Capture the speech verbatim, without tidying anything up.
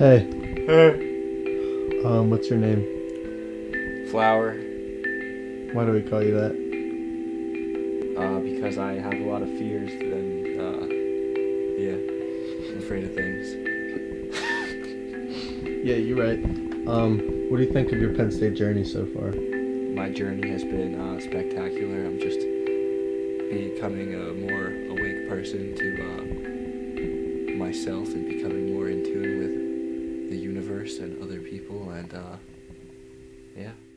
Hey. Hey. Um, what's your name? Flower. Why do we call you that? Uh, because I have a lot of fears and, uh, yeah, I'm afraid of things. Yeah, you're right. Um, what do you think of your Penn State journey so far? My journey has been, uh, spectacular. I'm just becoming a more awake person to, uh, myself and becoming more in tune with the universe and other people, and, uh, yeah.